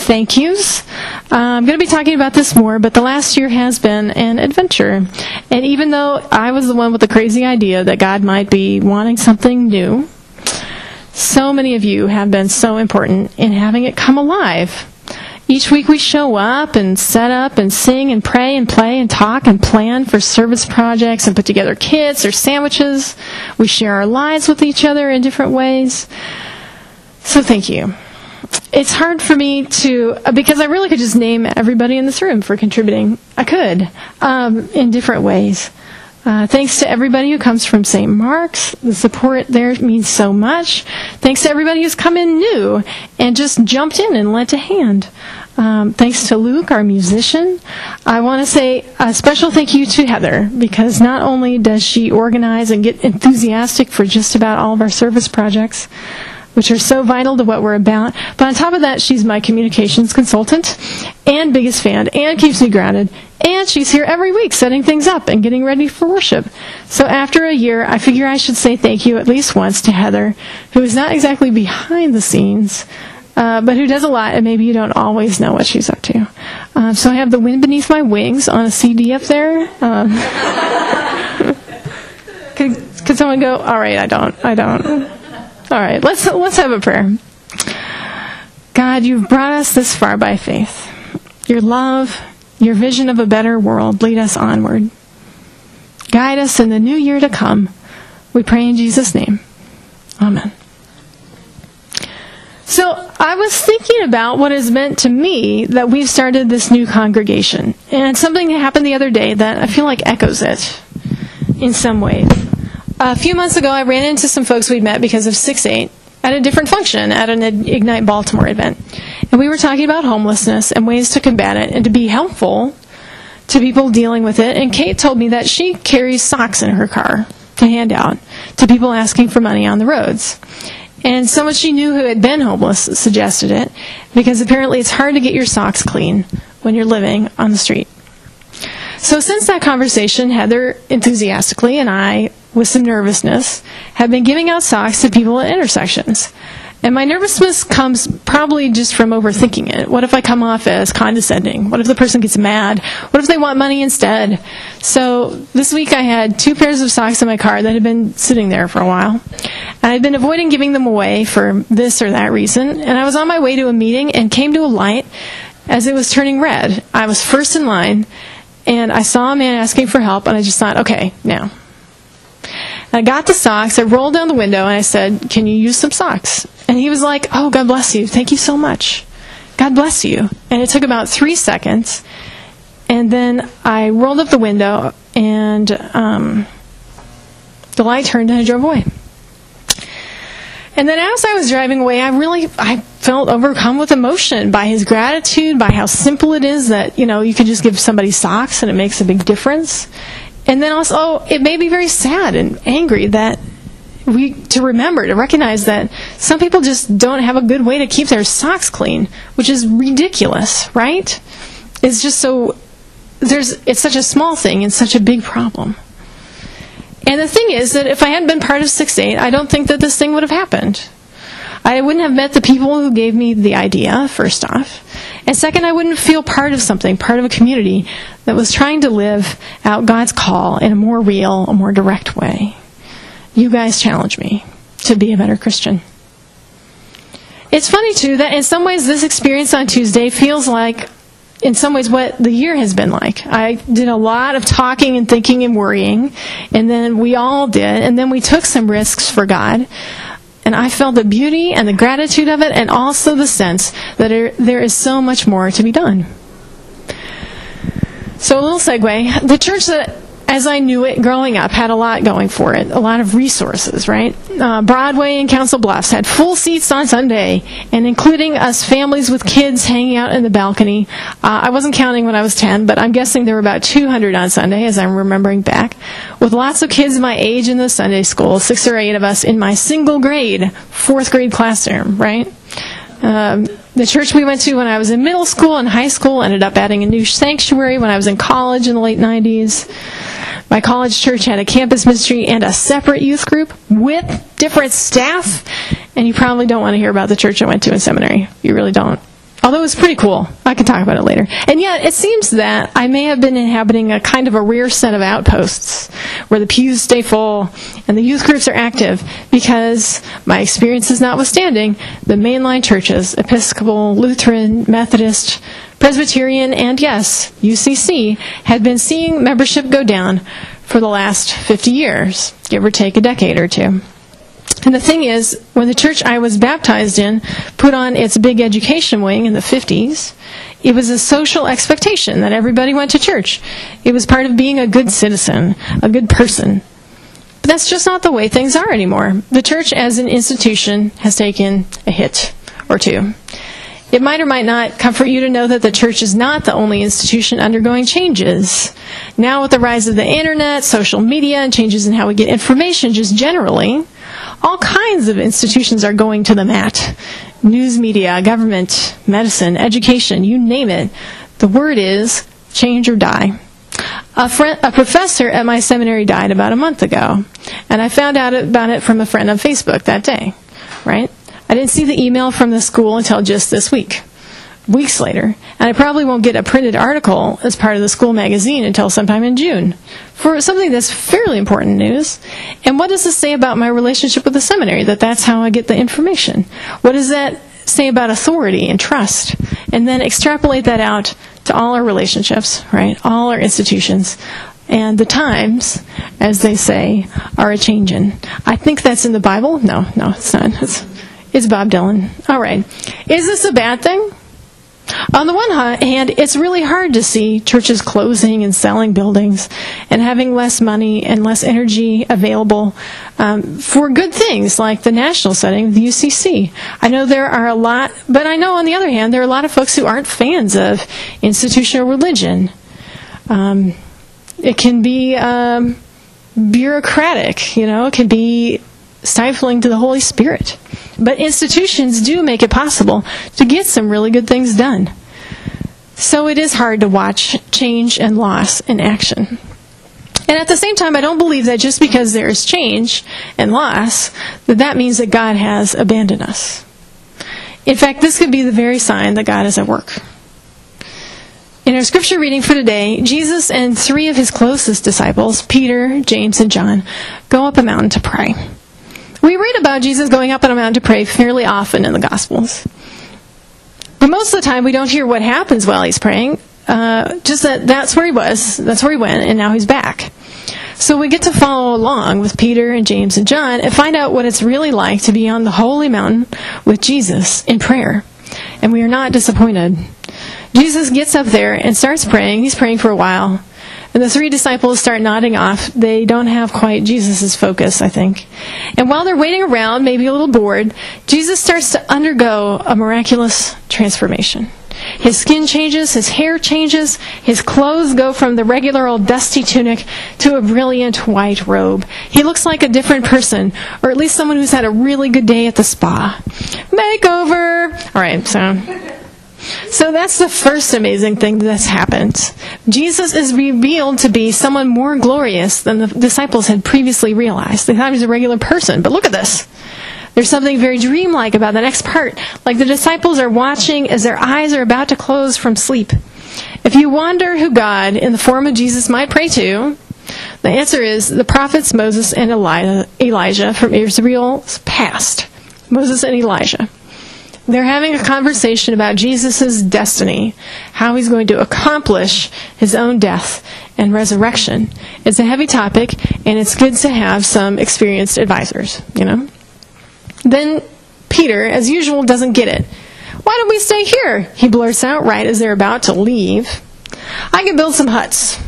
some thank yous. I'm going to be talking about this more, but the last year has been an adventure. And even though I was the one with the crazy idea that God might be wanting something new, so many of you have been so important in having it come alive. Each week we show up and set up and sing and pray and play and talk and plan for service projects and put together kits or sandwiches. We share our lives with each other in different ways. So thank you. It's hard for me to, because I really could just name everybody in this room for contributing. I could, in different ways. Thanks to everybody who comes from St. Mark's. The support there means so much. Thanks to everybody who's come in new and just jumped in and lent a hand. Thanks to Luke, our musician. I want to say a special thank you to Heather, because not only does she organize and get enthusiastic for just about all of our service projects, which are so vital to what we're about, but on top of that, she's my communications consultant and biggest fan and keeps me grounded. And she's here every week setting things up and getting ready for worship. So after a year, I figure I should say thank you at least once to Heather, who is not exactly behind the scenes, but who does a lot, and maybe you don't always know what she's up to. So I have The Wind Beneath My Wings on a CD up there. Could someone go, all right, I don't. All right, let's have a prayer. God, you've brought us this far by faith. Your love, your vision of a better world, lead us onward. Guide us in the new year to come. We pray in Jesus' name. Amen. So I was thinking about what it's meant to me that we've started this new congregation. And something happened the other day that I feel like echoes it in some ways. A few months ago, I ran into some folks we'd met because of 6:8 at a different function at an Ignite Baltimore event. And we were talking about homelessness and ways to combat it and to be helpful to people dealing with it. And Kate told me that she carries socks in her car to hand out to people asking for money on the roads. And someone she knew who had been homeless suggested it, because apparently it's hard to get your socks clean when you're living on the street. So since that conversation, Heather enthusiastically and I, with some nervousness, have been giving out socks to people at intersections. And my nervousness comes probably just from overthinking it. What if I come off as condescending? What if the person gets mad? What if they want money instead? So this week I had 2 pairs of socks in my car that had been sitting there for a while. And I'd been avoiding giving them away for this or that reason. And I was on my way to a meeting and came to a light as it was turning red. I was first in line, and I saw a man asking for help, and I just thought, okay, now. I got the socks, I rolled down the window, and I said, can you use some socks? And he was like, oh, God bless you. Thank you so much. God bless you. And it took about 3 seconds. And then I rolled up the window, and the light turned, and I drove away. And then as I was driving away, I felt overcome with emotion by his gratitude, by how simple it is that, you can just give somebody socks, and it makes a big difference. And then also, it made me very sad and angry that to recognize that some people just don't have a good way to keep their socks clean, which is ridiculous, right? It's just it's such a small thing and such a big problem. And the thing is that if I hadn't been part of 6:8, I don't think that this thing would have happened. I wouldn't have met the people who gave me the idea, first off. And second, I wouldn't feel part of a community that was trying to live out God's call in a more real, a more direct way. You guys challenge me to be a better Christian. It's funny, too, that in some ways this experience on Tuesday feels like, in some ways, what the year has been like. I did a lot of talking and thinking and worrying, and then we all did, and then we took some risks for God. And I felt the beauty and the gratitude of it, and also the sense that there is so much more to be done. So a little segue. The church that, as I knew it growing up, had a lot going for it, a lot of resources, right? Broadway and Council Bluffs had full seats on Sunday, and including us families with kids hanging out in the balcony. I wasn't counting when I was 10, but I'm guessing there were about 200 on Sunday, as I'm remembering back, with lots of kids my age in the Sunday school, 6 or 8 of us in my single grade, 4th grade classroom, right? The church we went to when I was in middle school and high school ended up adding a new sanctuary when I was in college in the late 90s. My college church had a campus ministry and a separate youth group with different staff. And you probably don't want to hear about the church I went to in seminary. You really don't. although it's pretty cool. I can talk about it later. And yet, it seems that I may have been inhabiting a kind of a rare set of outposts where the pews stay full and the youth groups are active because, my experiences notwithstanding, the mainline churches, Episcopal, Lutheran, Methodist, Presbyterian, and yes, UCC, had been seeing membership go down for the last 50 years, give or take a decade or two. And the thing is, when the church I was baptized in put on its big education wing in the 50s, it was a social expectation that everybody went to church. It was part of being a good citizen, a good person. But that's just not the way things are anymore. The church as an institution has taken a hit or two. It might or might not comfort you to know that the church is not the only institution undergoing changes. Now with the rise of the internet, social media, and changes in how we get information just generally, all kinds of institutions are going to the mat. News media, government, medicine, education, you name it. The word is change or die. A professor at my seminary died about a month ago, and I found out about it from a friend on Facebook that day, right? I didn't see the email from the school until just this week, weeks later, and I probably won't get a printed article as part of the school magazine until sometime in June for something that's fairly important news. And what does this say about my relationship with the seminary, that that's how I get the information? What does that say about authority and trust? And then extrapolate that out to all our relationships, right, all our institutions. And the times, as they say, are a-changin'. I think that's in the Bible. No, it's not. It's Bob Dylan. All right. Is this a bad thing? On the one hand, it's really hard to see churches closing and selling buildings and having less money and less energy available for good things like the national setting, the UCC. I know there are a lot, but I know on the other hand, there are a lot of folks who aren't fans of institutional religion. It can be bureaucratic, you know, it can be stifling to the Holy Spirit. But institutions do make it possible to get some really good things done. So it is hard to watch change and loss in action. And at the same time, I don't believe that just because there is change and loss, that means that God has abandoned us. In fact, this could be the very sign that God is at work. In our scripture reading for today, Jesus and three of his closest disciples, Peter, James, and John, go up a mountain to pray. We read about Jesus going up on a mountain to pray fairly often in the Gospels. But most of the time, we don't hear what happens while he's praying, just that that's where he was, that's where he went, and now he's back. So we get to follow along with Peter and James and John and find out what it's really like to be on the holy mountain with Jesus in prayer. And we are not disappointed. Jesus gets up there and starts praying. He's praying for a while. And the three disciples start nodding off. They don't have quite Jesus' focus, I think. And while they're waiting around, maybe a little bored, Jesus starts to undergo a miraculous transformation. His skin changes, his hair changes, his clothes go from the regular old dusty tunic to a brilliant white robe. He looks like a different person, or at least someone who's had a really good day at the spa. Makeover! All right, So that's the first amazing thing that's happened. Jesus is revealed to be someone more glorious than the disciples had previously realized. They thought he was a regular person, but look at this. There's something very dreamlike about the next part, like the disciples are watching as their eyes are about to close from sleep. If you wonder who God, in the form of Jesus, might pray to, the answer is the prophets Moses and Elijah from Israel's past. Moses and Elijah. They're having a conversation about Jesus' destiny, how he's going to accomplish his own death and resurrection. It's a heavy topic, and it's good to have some experienced advisors, you know? Then Peter, as usual, doesn't get it. Why don't we stay here? He blurts out right as they're about to leave. I can build some huts.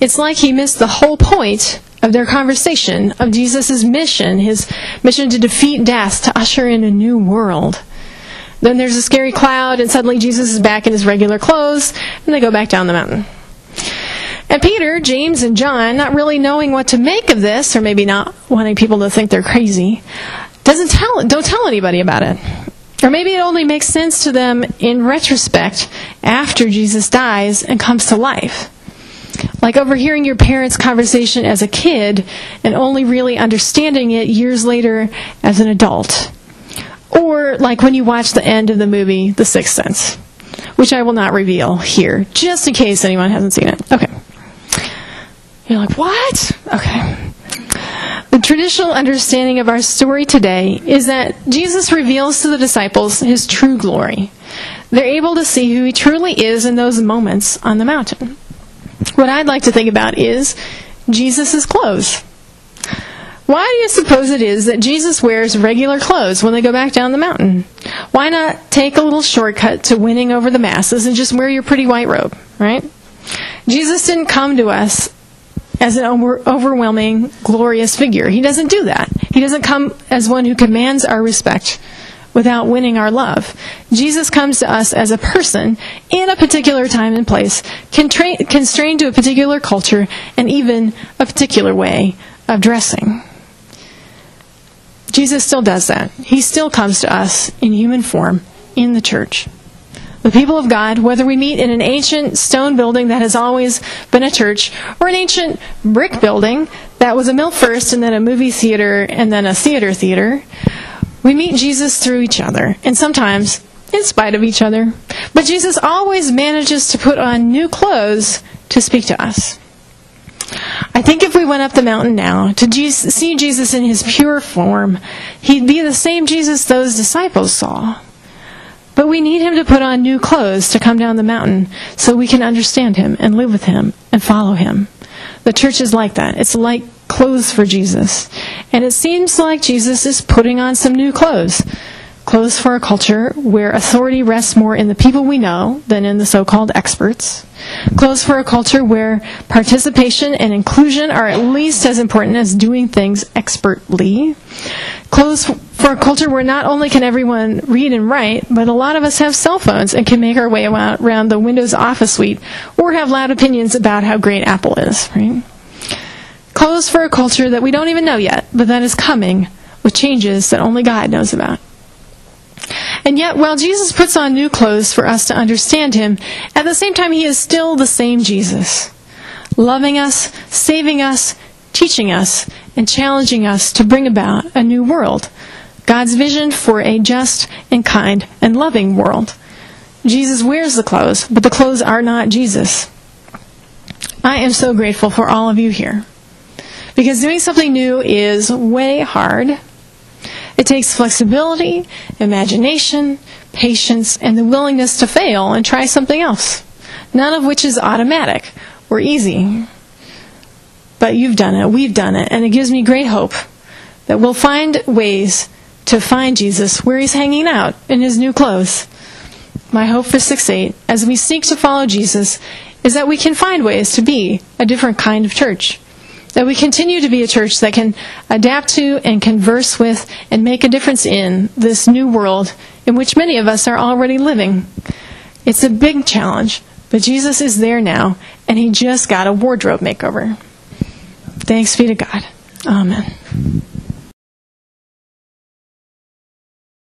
It's like he missed the whole point of their conversation, of Jesus' mission, his mission to defeat death, to usher in a new world. Then there's a scary cloud, and suddenly Jesus is back in his regular clothes, and they go back down the mountain. And Peter, James, and John, not really knowing what to make of this, or maybe not wanting people to think they're crazy, don't tell anybody about it. Or maybe it only makes sense to them in retrospect after Jesus dies and comes to life. Like overhearing your parents' conversation as a kid and only really understanding it years later as an adult. Or like when you watch the end of the movie, The Sixth Sense. which I will not reveal here, just in case anyone hasn't seen it. Okay. You're like, what? Okay. The traditional understanding of our story today is that Jesus reveals to the disciples his true glory. They're able to see who he truly is in those moments on the mountain. What I'd like to think about is Jesus' clothes. Why do you suppose it is that Jesus wears regular clothes when they go back down the mountain? Why not take a little shortcut to winning over the masses and just wear your pretty white robe, right? Jesus didn't come to us as an overwhelming, glorious figure. He doesn't do that. He doesn't come as one who commands our respect without winning our love. Jesus comes to us as a person in a particular time and place, constrained to a particular culture and even a particular way of dressing. Jesus still does that. He still comes to us in human form in the church. The people of God, whether we meet in an ancient stone building that has always been a church, or an ancient brick building that was a mill first and then a movie theater and then a theater, we meet Jesus through each other, and sometimes in spite of each other. But Jesus always manages to put on new clothes to speak to us. I think if we went up the mountain now to see Jesus in his pure form, he'd be the same Jesus those disciples saw. But we need him to put on new clothes to come down the mountain so we can understand him and live with him and follow him. The church is like that. It's like clothes for Jesus. And it seems like Jesus is putting on some new clothes. Clothes for a culture where authority rests more in the people we know than in the so-called experts. Clothes for a culture where participation and inclusion are at least as important as doing things expertly. Clothes for a culture where not only can everyone read and write, but a lot of us have cell phones and can make our way around the Windows Office suite or have loud opinions about how great Apple is, right? Clothes for a culture that we don't even know yet, but that is coming with changes that only God knows about. And yet, while Jesus puts on new clothes for us to understand him, at the same time, he is still the same Jesus, loving us, saving us, teaching us, and challenging us to bring about a new world, God's vision for a just and kind and loving world. Jesus wears the clothes, but the clothes are not Jesus. I am so grateful for all of you here, because doing something new is way hard. It takes flexibility, imagination, patience, and the willingness to fail and try something else, none of which is automatic or easy. But you've done it, we've done it, and it gives me great hope that we'll find ways to find Jesus where he's hanging out in his new clothes. My hope for 6:8, as we seek to follow Jesus, is that we can find ways to be a different kind of church. That we continue to be a church that can adapt to and converse with and make a difference in this new world in which many of us are already living. It's a big challenge, but Jesus is there now, and he just got a wardrobe makeover. Thanks be to God. Amen.